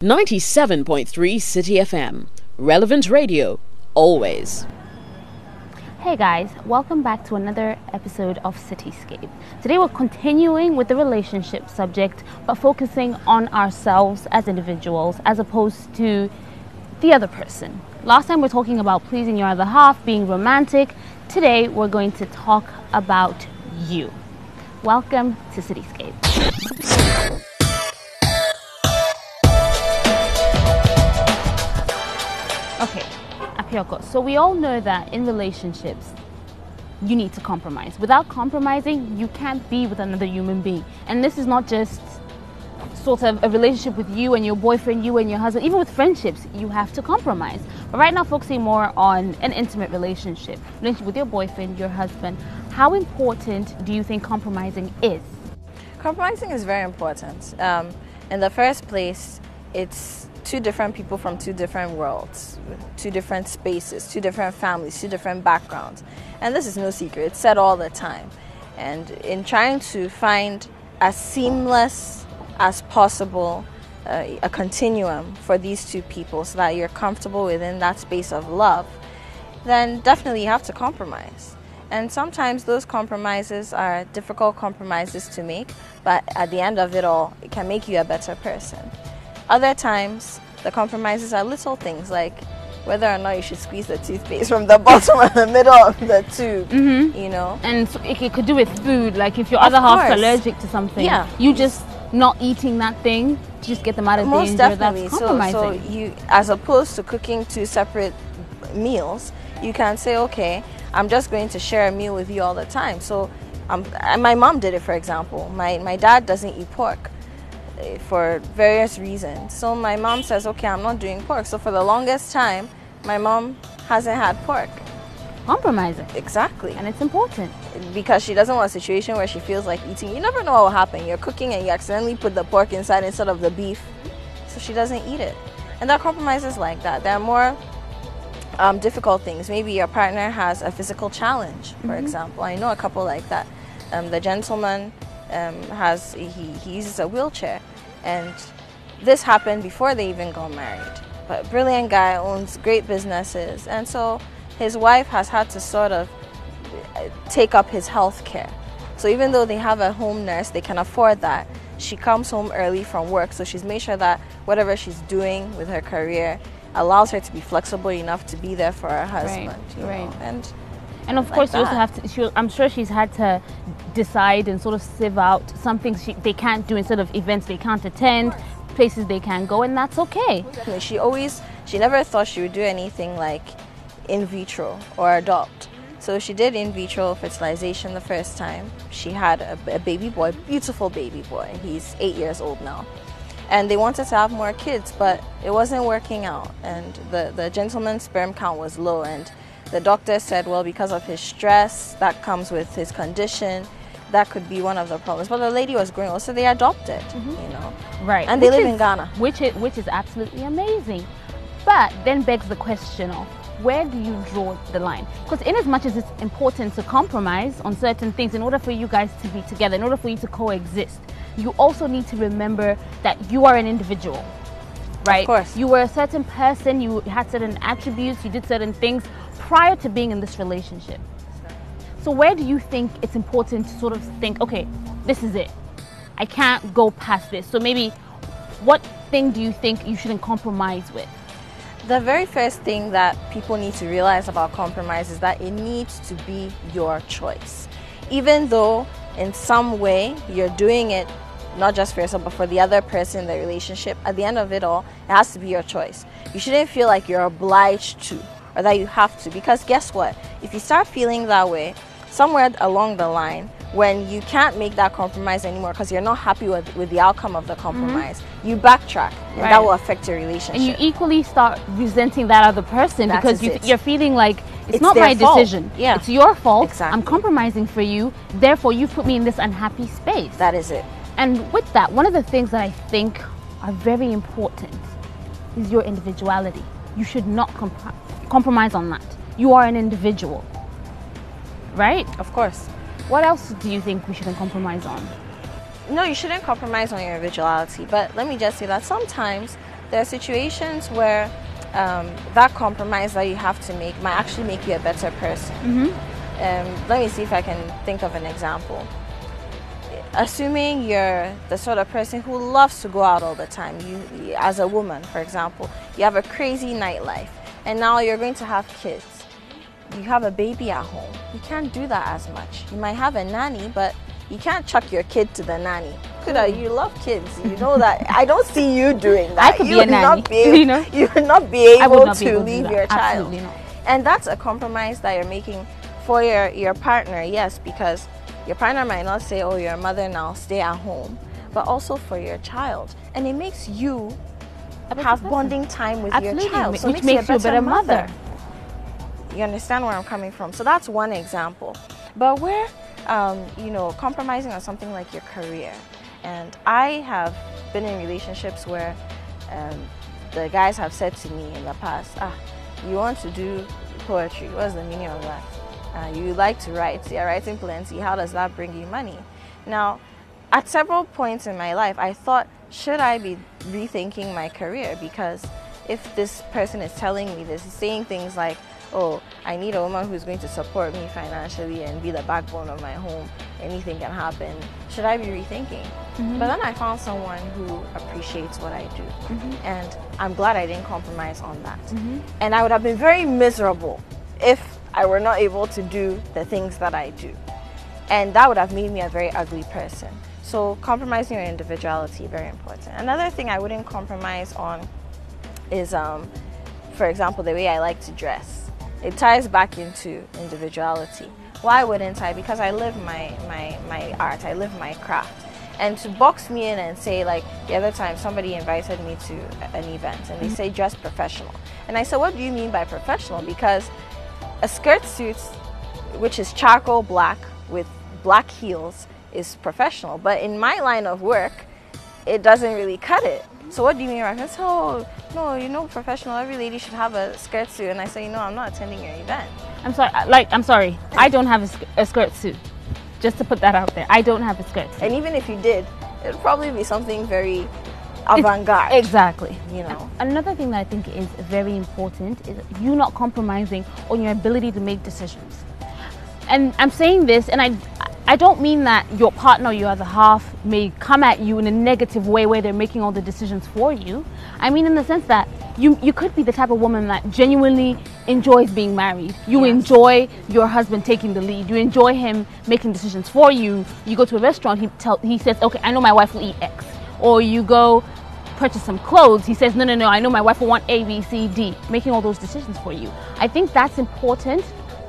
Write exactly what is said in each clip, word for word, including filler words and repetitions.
ninety-seven point three Citi F M, relevant radio, always. Hey guys, welcome back to another episode of Cityscape. Today we're continuing with the relationship subject, but focusing on ourselves as individuals as opposed to the other person. Last time we're talking about pleasing your other half, being romantic. Today we're going to talk about you. Welcome to Cityscape. Okay, Apiorkor, so we all know that in relationships, you need to compromise. Without compromising, you can't be with another human being. And this is not just sort of a relationship with you and your boyfriend, you and your husband. Even with friendships, you have to compromise. But right now, focusing more on an intimate relationship, relationship with your boyfriend, your husband. How important do you think compromising is? Compromising is very important. Um, in the first place, it's two different people from two different worlds, two different spaces, two different families, two different backgrounds. And this is no secret, it's said all the time. And in trying to find as seamless as possible uh, a continuum for these two people so that you're comfortable within that space of love, then definitely you have to compromise. And sometimes those compromises are difficult compromises to make, but at the end of it all, it can make you a better person. Other times, the compromises are little things like whether or not you should squeeze the toothpaste from the bottom and the middle of the tube, mm-hmm. you know. And so it could do with food, like if your other half is allergic to something, yeah. you just not eating that thing, just get them out of the danger. Most definitely. That's compromising. So, so you, as opposed to cooking two separate meals, you can say, okay, I'm just going to share a meal with you all the time. So um, my mom did it, for example. My, my dad doesn't eat pork for various reasons. So my mom says, okay, I'm not doing pork. So for the longest time, my mom hasn't had pork. Compromising. Exactly. And it's important. Because she doesn't want a situation where she feels like eating. You never know what will happen. You're cooking and you accidentally put the pork inside instead of the beef. So she doesn't eat it. And there are compromises like that. There are more um, difficult things. Maybe your partner has a physical challenge, for mm-hmm. example. I know a couple like that. Um, the gentleman Um, has he, he uses a wheelchair, and this happened before they even got married. But brilliant guy, owns great businesses, and so his wife has had to sort of take up his health care. So even though they have a home nurse, they can afford that. She comes home early from work, so she's made sure that whatever she's doing with her career allows her to be flexible enough to be there for her husband. Right, you right. know? And And of course, like you also have to, she, I'm sure she's had to decide and sort of sieve out some things she, they can't do instead of events they can't attend, places they can't go, and that's okay. She always, she never thought she would do anything like in vitro or adopt. So she did in vitro fertilization the first time. She had a, a baby boy, beautiful baby boy. He's eight years old now. And they wanted to have more kids, but it wasn't working out. And the, the gentleman's sperm count was low, and the doctor said, well, because of his stress that comes with his condition, that could be one of the problems. But the lady was growing old, so they adopted, mm-hmm. you know. Right. And they which live is, in Ghana. Which is, which is absolutely amazing. But then begs the question of, where do you draw the line? Because in as much as it's important to compromise on certain things in order for you guys to be together, in order for you to coexist, you also need to remember that you are an individual. Right? Of course. You were a certain person, you had certain attributes, you did certain things prior to being in this relationship. So where do you think it's important to sort of think, okay, this is it. I can't go past this. So maybe what thing do you think you shouldn't compromise with? The very first thing that people need to realize about compromise is that it needs to be your choice. Even though in some way you're doing it not just for yourself, but for the other person in the relationship, at the end of it all, it has to be your choice. You shouldn't feel like you're obliged to, or that you have to, because guess what? If you start feeling that way, somewhere along the line, when you can't make that compromise anymore because you're not happy with, with the outcome of the compromise, mm-hmm. you backtrack, and right. that will affect your relationship. And you equally start resenting that other person that because you, you're feeling like, it's, it's not my fault. decision, yeah. it's your fault, exactly. I'm compromising for you, therefore you've put me in this unhappy space. That is it. And with that, one of the things that I think are very important is your individuality. You should not comp- compromise on that. You are an individual, right? Of course. What else do you think we shouldn't compromise on? No, you shouldn't compromise on your individuality, but let me just say that sometimes There are situations where um, that compromise that you have to make might actually make you a better person. Mm-hmm. Um, let me see if I can think of an example. Assuming you're the sort of person who loves to go out all the time, you, as a woman, for example, you have a crazy nightlife, and now you're going to have kids. You have a baby at home. You can't do that as much. You might have a nanny, but you can't chuck your kid to the nanny. Kuda, you love kids. You know that. I don't see you doing that. I could you be a nanny. Not be able, you know? You would not be able not to be able leave to your child. Absolutely not. And that's a compromise that you're making for your, your partner, yes, because your partner might not say, oh, you're a mother now, stay at home, but also for your child. And it makes you have bonding time with Absolutely. your child, so which it makes, makes you a better, you a better mother. mother. You understand where I'm coming from? So that's one example. But where, um, you know, compromising on something like your career. And I have been in relationships where um, the guys have said to me in the past, ah, you want to do poetry, what's the meaning of that? Uh, you like to write, you're writing plenty, how does that bring you money? Now, at several points in my life, I thought, should I be rethinking my career? Because if this person is telling me this, saying things like, oh, I need a woman who's going to support me financially and be the backbone of my home. Anything can happen. Should I be rethinking? Mm-hmm. But then I found someone who appreciates what I do. Mm-hmm. And I'm glad I didn't compromise on that. Mm-hmm. And I would have been very miserable if I were not able to do the things that I do. And that would have made me a very ugly person. So compromising your individuality, very important. Another thing I wouldn't compromise on is, um, for example, the way I like to dress. It ties back into individuality. Why wouldn't I? Because I live my, my, my art, I live my craft. And to box me in and say, like, the other time somebody invited me to an event and they say dress professional. And I said, what do you mean by professional? Because a skirt suit, which is charcoal black with black heels, is professional. But in my line of work, it doesn't really cut it. So what do you mean? I said, oh, no, you know, professional, every lady should have a skirt suit. And I said, you know, I'm not attending your event. I'm sorry, like, I'm sorry. I don't have a, sk a skirt suit. Just to put that out there. I don't have a skirt suit. And even if you did, it would probably be something very avant-garde. Exactly. You know. Another thing that I think is very important is you not compromising on your ability to make decisions. And I'm saying this, and I... I don't mean that your partner, your other half, may come at you in a negative way where they're making all the decisions for you. I mean in the sense that you, you could be the type of woman that genuinely enjoys being married. You yes. enjoy your husband taking the lead. You enjoy him making decisions for you. You go to a restaurant, he, tell, he says, okay, I know my wife will eat X. Or you go purchase some clothes, he says, no, no, no, I know my wife will want A, B, C, D. Making all those decisions for you. I think that's important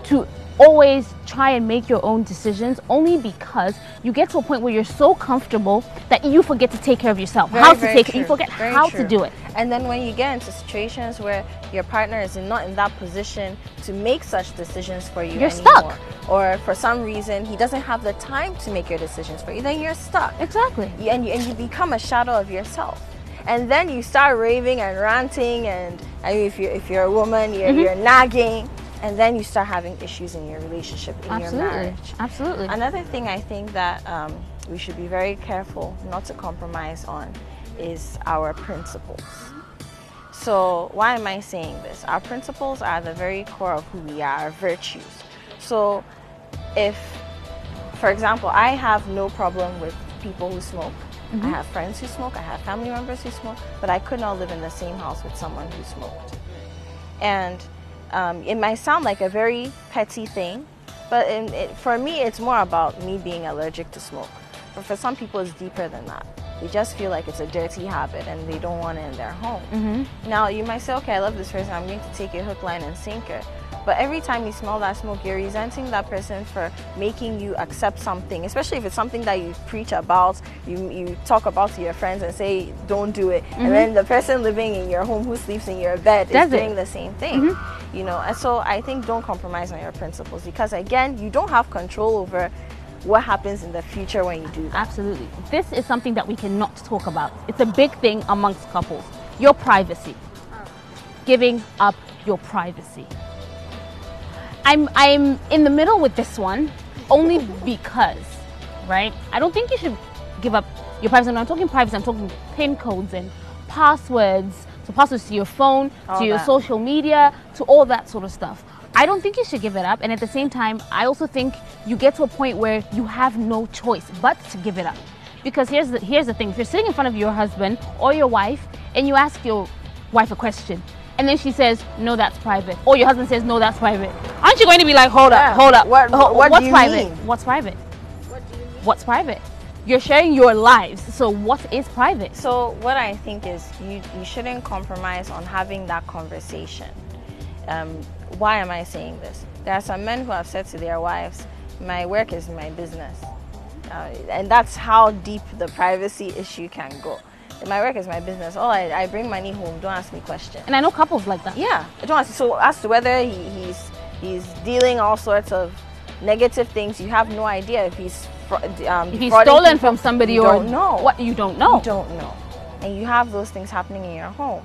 to always try and make your own decisions, only because you get to a point where you're so comfortable that you forget to take care of yourself. Very, how to take it, you forget very how true. to do it. And then when you get into situations where your partner is not in that position to make such decisions for you, you're anymore, stuck. Or for some reason he doesn't have the time to make your decisions for you, then you're stuck. Exactly. You, and, you, and you become a shadow of yourself. And then you start raving and ranting, and I mean, if, you, if you're a woman, you're, mm-hmm. you're nagging. And then you start having issues in your relationship, in Absolutely. your marriage. Absolutely. Another thing I think that um, we should be very careful not to compromise on is our principles. So why am I saying this? Our principles are the very core of who we are, our virtues. So if, for example, I have no problem with people who smoke. Mm-hmm. I have friends who smoke, I have family members who smoke, but I could not live in the same house with someone who smoked. And Um, it might sound like a very petty thing, but in, it, for me, it's more about me being allergic to smoke. But for some people, it's deeper than that. They just feel like it's a dirty habit and they don't want it in their home. Mm-hmm. Now, you might say, okay, I love this person, I'm going to take it hook, line, and sinker. But every time you smell that smoke, you're resenting that person for making you accept something, especially if it's something that you preach about, you, you talk about to your friends and say, don't do it. Mm-hmm. And then the person living in your home who sleeps in your bed Does is it? doing the same thing. Mm-hmm. You know, and so I think don't compromise on your principles, because again, you don't have control over what happens in the future when you do that. Absolutely. This is something that we cannot talk about. It's a big thing amongst couples. Your privacy. Giving up your privacy. I'm, I'm in the middle with this one, only because, right? I don't think you should give up your privacy. When I'm talking privacy, I'm talking pin codes and passwords, to pass it to your phone, all to your that. social media, to all that sort of stuff. I don't think you should give it up, and at the same time, I also think you get to a point where you have no choice but to give it up. Because here's the, here's the thing, if you're sitting in front of your husband or your wife and you ask your wife a question, and then she says, no, that's private. Or your husband says, no, that's private. Aren't you going to be like, hold yeah. up, hold up. What, what, what what's, do you private? Mean? what's private? What do you mean? What's private? You're sharing your lives, so what is private? So what I think is you, you shouldn't compromise on having that conversation. Um, why am I saying this? There are some men who have said to their wives, my work is my business. Uh, and that's how deep the privacy issue can go. My work is my business. Oh, I, I bring money home. Don't ask me questions. And I know couples like that. Yeah. Don't ask. So as to whether he, he's he's dealing all sorts of negative things, you have no idea if he's um, if he's stolen people, from somebody you or don't know. What you don't know. You don't know, and you have those things happening in your home.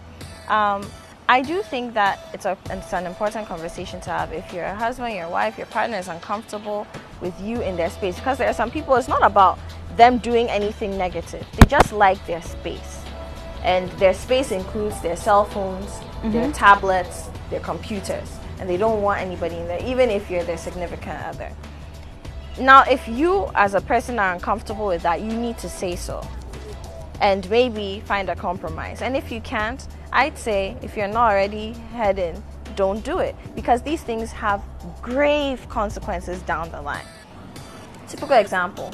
Um, I do think that it's a it's an important conversation to have. If your husband, your wife, your partner is uncomfortable with you in their space, because there are some people. It's not about them doing anything negative. They just like their space. And their space includes their cell phones, mm-hmm. their tablets, their computers. And they don't want anybody in there, even if you're their significant other. Now, if you as a person are uncomfortable with that, you need to say so. And maybe find a compromise. And if you can't, I'd say if you're not already heading, don't do it. Because these things have grave consequences down the line. Typical example.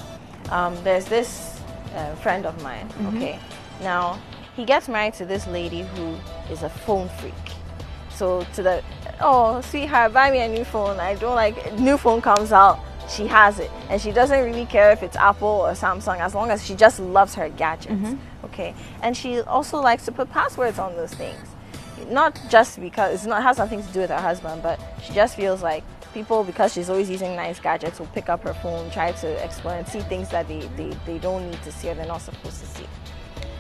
Um, there's this uh, friend of mine, mm-hmm. okay? Now, he gets married to this lady who is a phone freak. So to the, oh, sweetheart, buy me a new phone. I don't like it. New phone comes out, she has it. And she doesn't really care if it's Apple or Samsung, as long as she just loves her gadgets, mm-hmm. okay? And she also likes to put passwords on those things. Not just because, it's not, it has nothing to do with her husband, but she just feels like, people, because she's always using nice gadgets, will pick up her phone, try to explore and see things that they, they, they don't need to see or they're not supposed to see.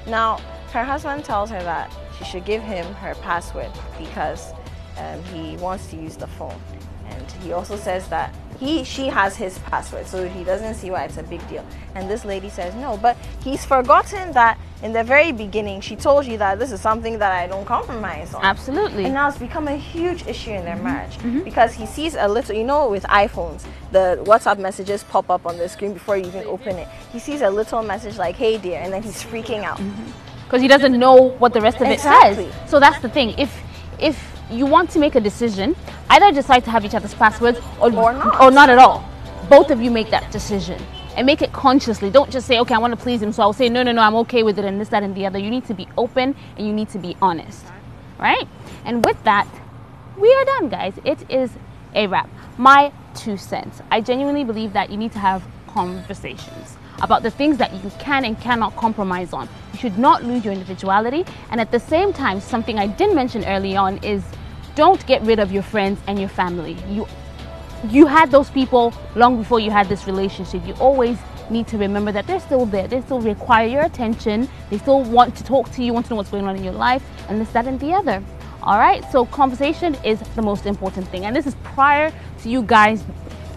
Now, her husband tells her that she should give him her password because um, he wants to use the phone. And he also says that he she has his password, so he doesn't see why it's a big deal. And this lady says no, but he's forgotten that in the very beginning she told you that this is something that I don't compromise on. Absolutely. And now it's become a huge issue in their mm-hmm. marriage mm-hmm. because he sees a little, you know, with iPhones, the WhatsApp messages pop up on the screen before you even open it. He sees a little message like, hey dear, and then he's freaking out. Because mm-hmm. he doesn't know what the rest of it exactly. says. So that's the thing. If if you want to make a decision, either decide to have each other's passwords or, or, not. or not at all. Both of you make that decision and make it consciously. Don't just say, okay, I want to please him, so I'll say, no, no, no, I'm okay with it and this, that, and the other. You need to be open and you need to be honest, right? And with that, we are done, guys. It is a wrap. My two cents. I genuinely believe that you need to have conversations about the things that you can and cannot compromise on. You should not lose your individuality. And at the same time, something I did mention early on is don't get rid of your friends and your family. You, you had those people long before you had this relationship. You always need to remember that they're still there. They still require your attention. They still want to talk to you, want to know what's going on in your life, and this, that, and the other. All right, so conversation is the most important thing. And this is prior to you guys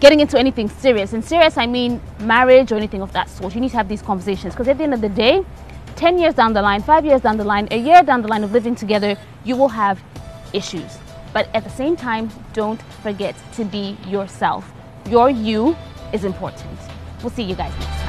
getting into anything serious. And serious, I mean marriage or anything of that sort. You need to have these conversations because at the end of the day, ten years down the line, five years down the line, a year down the line of living together, you will have issues. But at the same time, don't forget to be yourself. Your you is important. We'll see you guys next time.